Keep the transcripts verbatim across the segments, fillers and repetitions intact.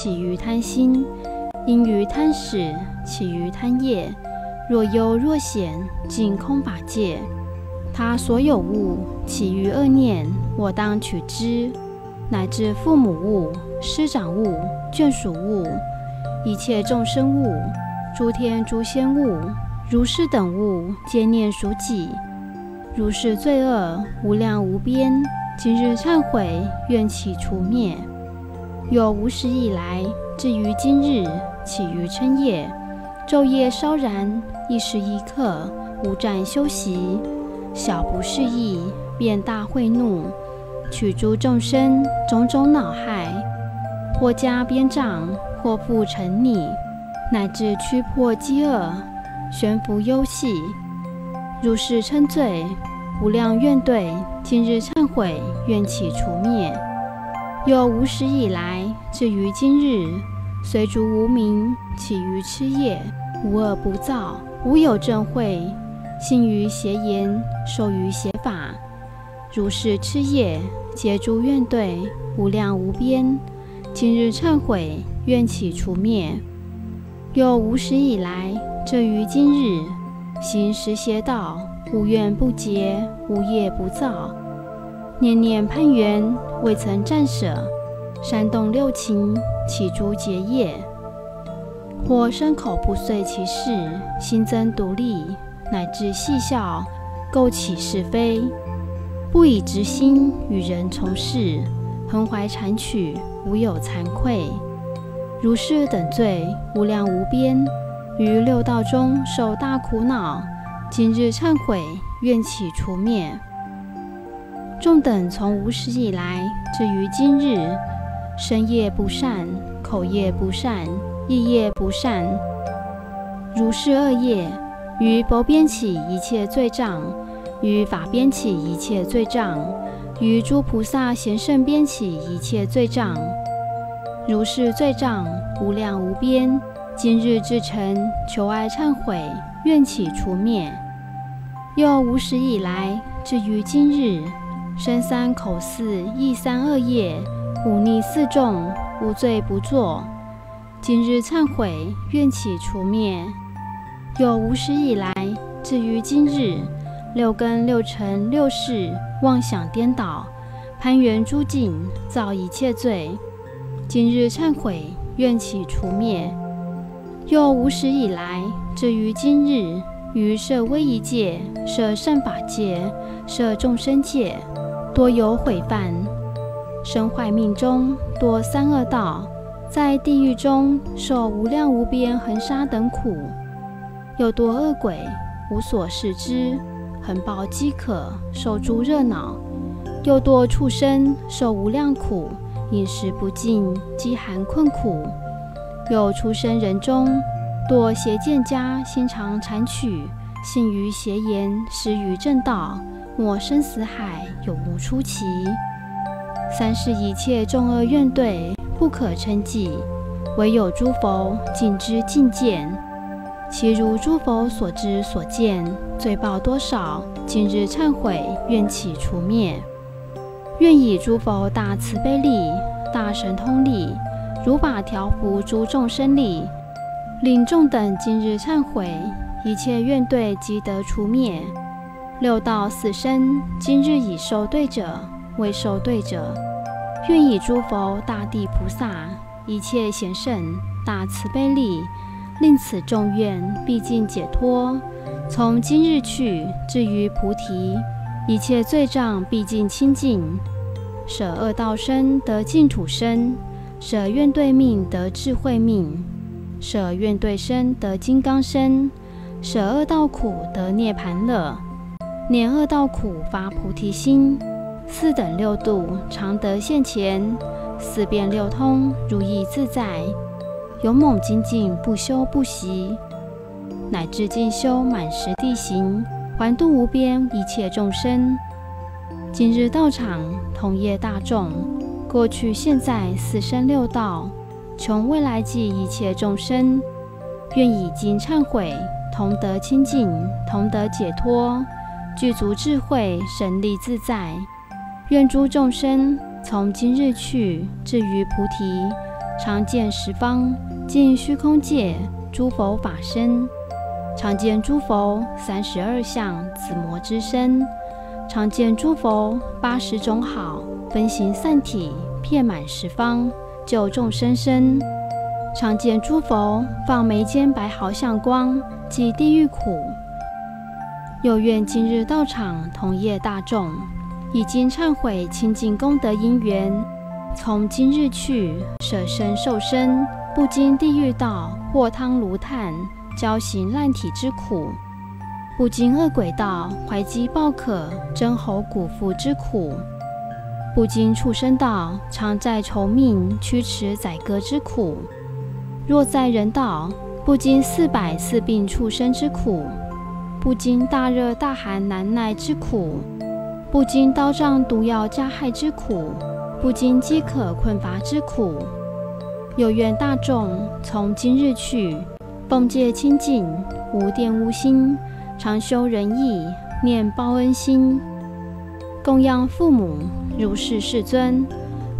起于贪心，因于贪始，起于贪业。若忧若险，尽空法界。他所有物起于恶念，我当取之。乃至父母物、师长物、眷属物、一切众生物、诸天诸仙物、如是等物，皆念属己。如是罪恶无量无边，今日忏悔，愿其除灭。有无始以来，至于今日，起于嗔业，昼夜烧燃，一时一刻无暂休息。小不适意，便大恚怒，取诸众生种种恼害，或加鞭杖，或覆沉溺，乃至驱迫饥饿，悬浮忧系。如是称罪，无量怨对，今日忏悔，愿其除灭。又无始以来，至于今日，随逐无明，起于痴业，无恶不造，无有正慧，信于邪言，受于邪法。如是痴业，皆诸怨对，无量无边。今日忏悔，愿其除灭。又无始以来，至于今日，行十邪道，无怨不结，无业不造，念念攀缘，未曾暂舍，煽动六情，起诸结业。或身口不遂其事，心增独立，乃至戏笑，构起是非，不以直心与人从事，横怀谄曲，无有惭愧。如是等罪无量无边，于六道中受大苦恼，今日忏悔，愿其除灭。众等从无始以来，至于今日，身业不善，口业不善，意业不善，如是恶业，于佛边起一切罪障，于法边起一切罪障，于诸菩萨贤圣边起一切罪障。如是罪障无量无边，今日至诚求哀忏悔，愿其除灭。又无始以来，至于今日，身三口四意三恶业，五逆四众，无罪不作，今日忏悔，愿其除灭。又无始以来，至于今日，六根六尘六识妄想颠倒，攀缘诸境，造一切罪，今日忏悔，愿其除灭。又无始以来，至于今日，于设威仪界、设善法界、设众生界，多有毁犯，身坏命中多三恶道，在地狱中受无量无边横杀等苦，又多恶鬼无所事知，横暴饥渴，受诸热恼，又多畜生受无量苦，饮食不尽，饥寒困苦。有出生人中，堕邪见家，心常谄曲，信于邪言，失于正道，没生死海，永无出期。三世一切众恶怨对，不可称计，唯有诸佛尽知尽见。其如诸佛所知所见，罪报多少，今日忏悔，愿其除灭。愿以诸佛大慈悲力、大神通力、如法调伏诸众生力，令众等今日忏悔，一切怨对即得除灭。六道四生，今日已受对者，未受对者，愿以诸佛大地菩萨、一切贤圣大慈悲力，令此众怨毕竟解脱。从今日去，至于菩提，一切罪障毕竟清净，舍恶道身得净土身，舍怨对命得智慧命，舍怨对身得金刚身，舍恶道苦得涅盘乐，念恶道苦发菩提心，四等六度常得现前，四遍六通如意自在，勇猛精进不休不息，乃至进修满十地行，还度无边一切众生。今日道场同业大众，过去现在四生六道，穷未来际一切众生，愿以今忏悔，同得清净，同得解脱，具足智慧，神力自在。愿诸众生从今日去，至于菩提，常见十方尽虚空界诸佛法身，常见诸佛三十二相紫磨之身，常见诸佛八十种好分形散体，遍满十方救众生身，常见诸佛放眉间白毫相光，即地狱苦。又愿今日到场同业大众，已经忏悔清净功德因缘，从今日去舍身受身，不经地狱道或汤炉炭焦形烂体之苦，不经恶鬼道怀饥抱渴争喉骨腹之苦，不经畜生道常在愁命驱驰宰割之苦，若在人道不经四百四病畜生之苦，不经大热大寒难耐之苦，不经刀杖毒药加害之苦，不经饥渴困乏之苦。有愿大众从今日去，奉戒清净，无玷污心，常修仁义，念报恩心，供养父母如是世尊，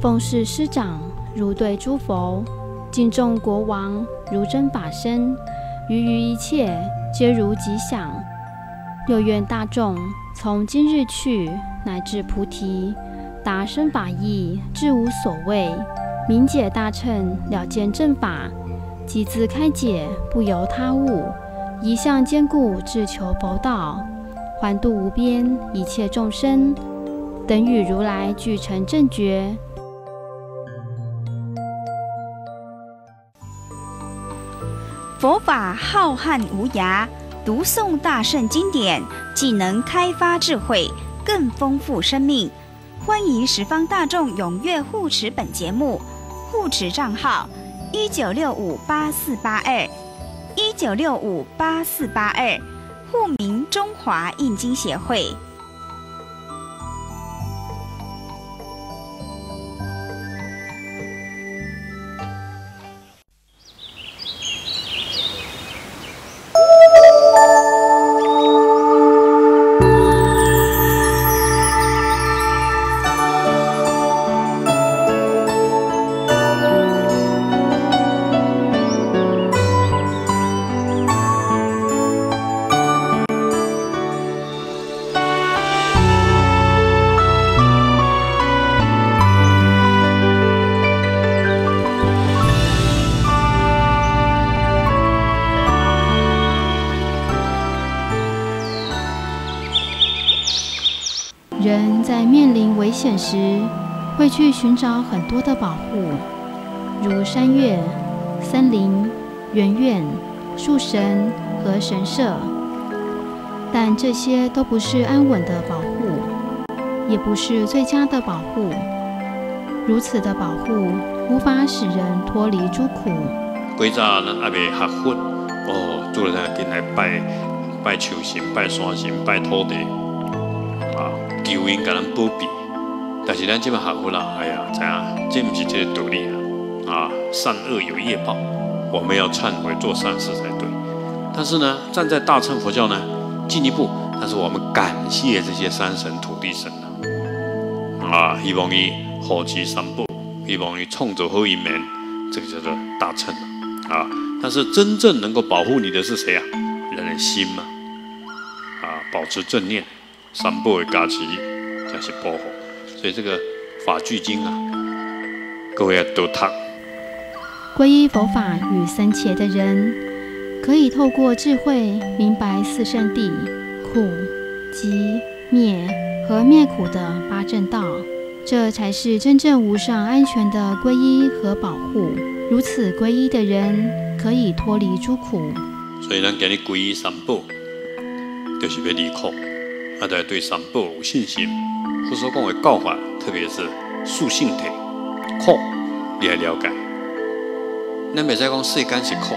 奉事师长如对诸佛，敬重国王如真法身，于于一切皆如吉祥。又愿大众从今日去，乃至菩提达生法义，至无所畏，明解大乘，了见正法，即自开解，不由他物，一向坚固，至求佛道，还度无边一切众生，等与如来具成正觉。佛法浩瀚无涯，读诵大圣经典，既能开发智慧，更丰富生命。欢迎十方大众踊跃护持本节目，护持账号一九六五八四八二一九六五八四八二，户名中华印经协会。现实会去寻找很多的保护，如山岳、森林、园院、树神和神社，但这些都不是安稳的保护，也不是最佳的保护。如此的保护无法使人脱离诸苦。几早人还未学佛，哦，做了进来拜拜树神、拜山神、拜土地，啊，求因给咱保庇。但是咱即摆学佛啦，哎呀，怎样？这不是这个道理啊！啊，善恶有业报，我们要忏悔做善事才对。但是呢，站在大乘佛教呢，进一步，但是我们感谢这些山神、土地神啊，啊，希望伊护持三宝，希望伊创造好因缘，这个叫做大乘啊。但是真正能够保护你的是谁啊？人的心嘛，啊，保持正念，三宝的加持才是保护。所以这个法句经啊，各位要多读。皈依佛法与僧伽的人，可以透过智慧明白四圣谛、苦、集、灭和灭苦的八正道，这才是真正无上安全的皈依和保护。如此皈依的人，可以脱离诸苦。所以咱今日皈依三宝，就是要离苦，啊，就要对三宝有信心。佛所讲的教法，特别是四圣谛苦，你要了解。咱袂使讲世间是苦，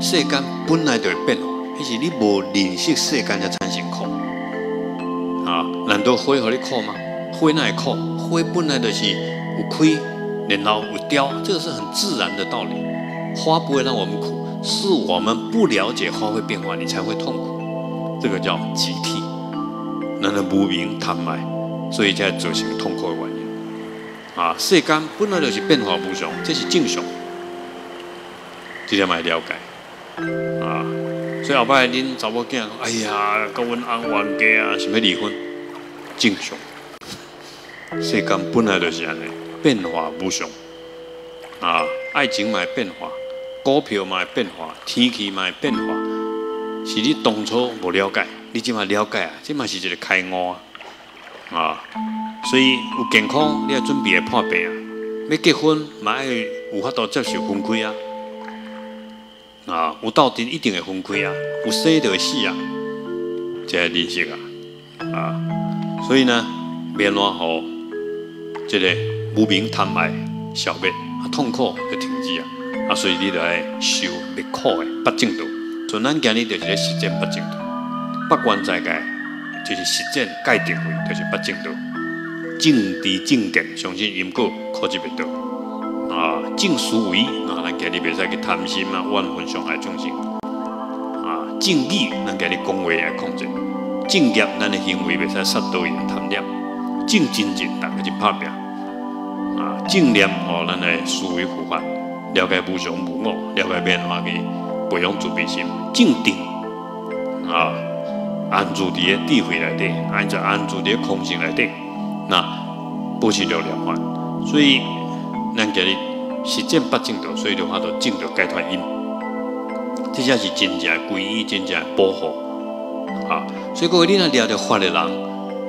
世间本来就会变化，迄是你无认识世间才产生苦。啊，难道花互你苦吗？花哪会苦？花本来就是有开，然后有凋，这个是很自然的道理。花不会让我们苦，是我们不了解花会变化，你才会痛苦。这个叫集体，咱的无明贪爱。所以才造成痛苦的原因啊！世间本来就是变化无常，这是正常。这点嘛了解啊。所以后摆恁查某囝讲，哎呀，跟阮翁冤家啊，想要离婚，正常。世间本来就是安尼，变化无常啊，爱情嘛变化，股票嘛变化，天气嘛变化，是你当初无了解，你即嘛了解啊，即嘛是一个开悟啊。 啊，所以有健康，你要准备会破病啊。要结婚，嘛要有法度接受分开啊。啊，有斗阵一定会分开啊，有生就会死啊，这个认识啊。啊，所以呢，免乱互这个无明贪爱消灭，啊，痛苦就停止啊。啊，所以你就要修灭苦的八正道。所以咱今日就是咧实践八正道，八关斋戒。 就是实践戒定慧，就是八正道，正知正见，相信因果，苦集灭道。啊，正思维啊，咱家己袂使去贪心啊，怨恨伤害众生。啊，正义，咱家己讲话来控制。正业，咱的行为袂使杀盗淫贪念。正精进，大家去拍拼。啊，正念哦，咱来思维佛法，了解无常无我，了解变化去培养慈悲心。正定啊。 安住伫个智慧内底，安在安住伫个空性内底，那保持了了凡。所以咱今日实践八正道，所以就法度正道解脱因。这才是真正皈依，真正保护啊！所以各位，你若了着法的人，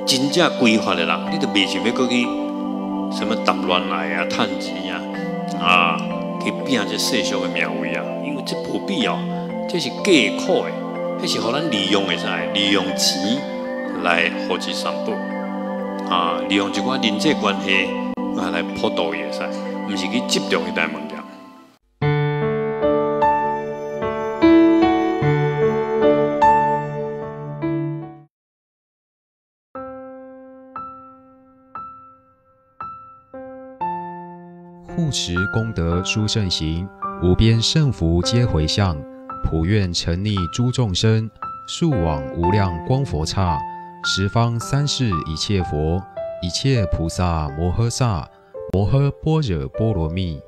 真正皈法的人，你就袂想要过去什么谈恋爱啊、趁钱啊、啊去拼这世俗的名位啊，因为这不必要，这是假苦的。 迄是互咱利用的啥？利用钱来获取三宝，啊，利用一寡人际关系啊来辅导伊的啥，毋是去执着迄代物件。护持功德殊胜行，无边胜福皆回向。 普愿沉溺诸众生，速往无量光佛刹，十方三世一切佛，一切菩萨摩诃萨，摩诃般若波罗蜜。